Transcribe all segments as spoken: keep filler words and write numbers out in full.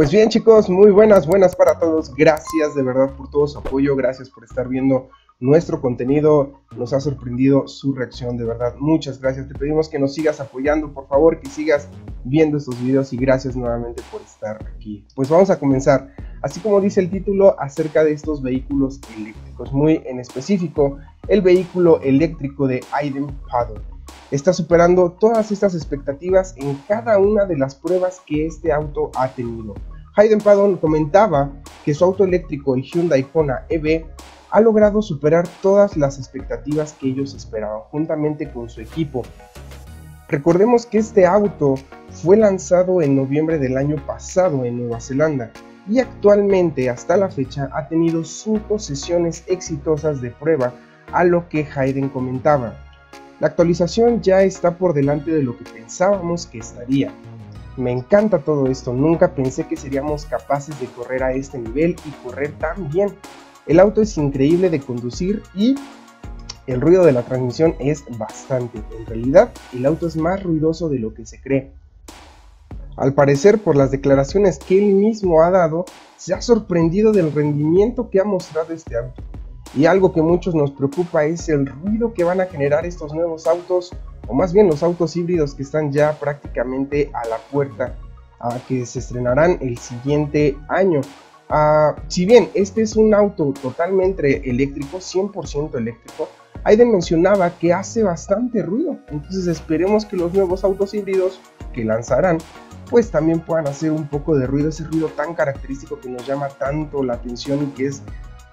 Pues bien, chicos, muy buenas, buenas para todos. Gracias de verdad por todo su apoyo, gracias por estar viendo nuestro contenido. Nos ha sorprendido su reacción, de verdad, muchas gracias. Te pedimos que nos sigas apoyando, por favor, que sigas viendo estos videos, y gracias nuevamente por estar aquí. Pues vamos a comenzar, así como dice el título, acerca de estos vehículos eléctricos, muy en específico el vehículo eléctrico de Hayden Paddon. Está superando todas estas expectativas en cada una de las pruebas que este auto ha tenido. Hayden Paddon comentaba que su auto eléctrico, el Hyundai Kona E V, ha logrado superar todas las expectativas que ellos esperaban, juntamente con su equipo. Recordemos que este auto fue lanzado en noviembre del año pasado en Nueva Zelanda, y actualmente, hasta la fecha, ha tenido cinco sesiones exitosas de prueba, a lo que Hayden comentaba. La actualización ya está por delante de lo que pensábamos que estaría. Me encanta todo esto, nunca pensé que seríamos capaces de correr a este nivel y correr tan bien. El auto es increíble de conducir y el ruido de la transmisión es bastante. En realidad, el auto es más ruidoso de lo que se cree. Al parecer, por las declaraciones que él mismo ha dado, se ha sorprendido del rendimiento que ha mostrado este auto. Y algo que muchos nos preocupa es el ruido que van a generar estos nuevos autos, o más bien los autos híbridos que están ya prácticamente a la puerta, a que se estrenarán el siguiente año. Uh, si bien este es un auto totalmente eléctrico, cien por ciento eléctrico, Hayden mencionaba que hace bastante ruido. Entonces esperemos que los nuevos autos híbridos que lanzarán pues también puedan hacer un poco de ruido, ese ruido tan característico que nos llama tanto la atención y que es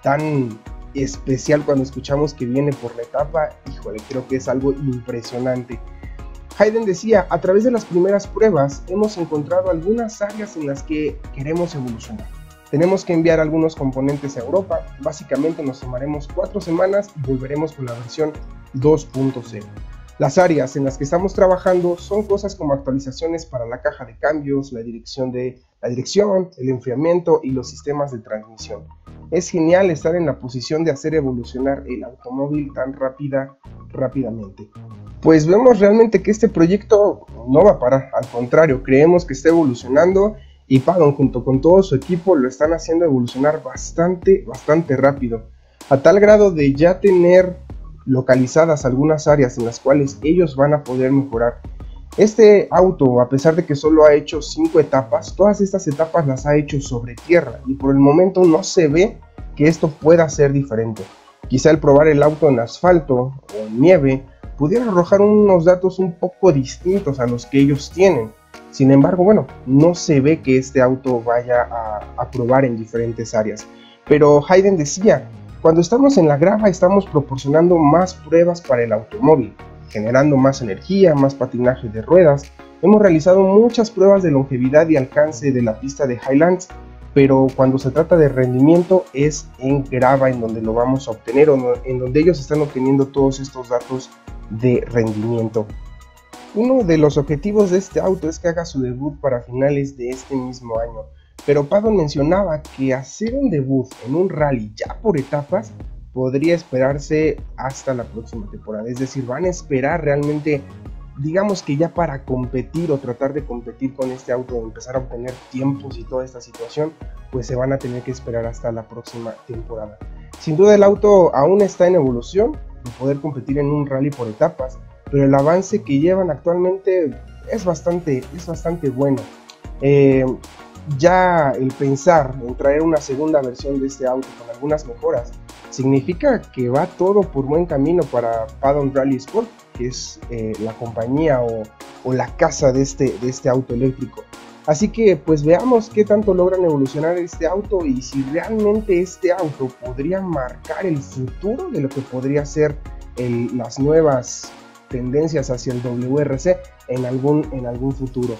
tan especial cuando escuchamos que viene por la etapa. Híjole, creo que es algo impresionante. Hayden decía: a través de las primeras pruebas hemos encontrado algunas áreas en las que queremos evolucionar. Tenemos que enviar algunos componentes a Europa, básicamente nos tomaremos cuatro semanas y volveremos con la versión dos punto cero. Las áreas en las que estamos trabajando son cosas como actualizaciones para la caja de cambios, la dirección, de, la dirección, el enfriamiento y los sistemas de transmisión. Es genial estar en la posición de hacer evolucionar el automóvil tan rápida, rápidamente. Pues vemos realmente que este proyecto no va a parar, al contrario, creemos que está evolucionando. Y Paddon, junto con todo su equipo, lo están haciendo evolucionar bastante, bastante rápido, a tal grado de ya tener localizadas algunas áreas en las cuales ellos van a poder mejorar. Este auto, a pesar de que solo ha hecho cinco etapas, todas estas etapas las ha hecho sobre tierra, y por el momento no se ve que esto pueda ser diferente. Quizá el probar el auto en asfalto o en nieve pudiera arrojar unos datos un poco distintos a los que ellos tienen. Sin embargo, bueno, no se ve que este auto vaya a, a probar en diferentes áreas. Pero Hayden decía: cuando estamos en la grava estamos proporcionando más pruebas para el automóvil, generando más energía, más patinaje de ruedas. Hemos realizado muchas pruebas de longevidad y alcance de la pista de Highlands, pero cuando se trata de rendimiento es en grava en donde lo vamos a obtener, o no, en donde ellos están obteniendo todos estos datos de rendimiento. Uno de los objetivos de este auto es que haga su debut para finales de este mismo año, pero Paddon mencionaba que hacer un debut en un rally ya por etapas podría esperarse hasta la próxima temporada. Es decir, van a esperar realmente, digamos que ya para competir o tratar de competir con este auto, empezar a obtener tiempos y toda esta situación, pues se van a tener que esperar hasta la próxima temporada. Sin duda el auto aún está en evolución de poder competir en un rally por etapas, pero el avance que llevan actualmente es bastante, es bastante bueno. Eh, ya el pensar en traer una segunda versión de este auto con algunas mejoras significa que va todo por buen camino para Paddon Rally Sport, que es eh, la compañía o, o la casa de este, de este auto eléctrico. Así que pues veamos qué tanto logran evolucionar este auto y si realmente este auto podría marcar el futuro de lo que podría ser el, las nuevas tendencias hacia el W R C en algún, en algún futuro.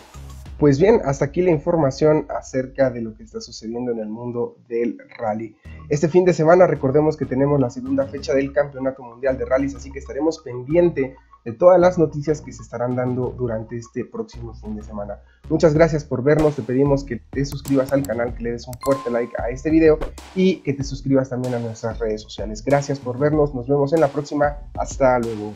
Pues bien, hasta aquí la información acerca de lo que está sucediendo en el mundo del rally. Este fin de semana recordemos que tenemos la segunda fecha del Campeonato Mundial de Rallys, así que estaremos pendiente de todas las noticias que se estarán dando durante este próximo fin de semana. Muchas gracias por vernos, te pedimos que te suscribas al canal, que le des un fuerte like a este video y que te suscribas también a nuestras redes sociales. Gracias por vernos, nos vemos en la próxima, hasta luego.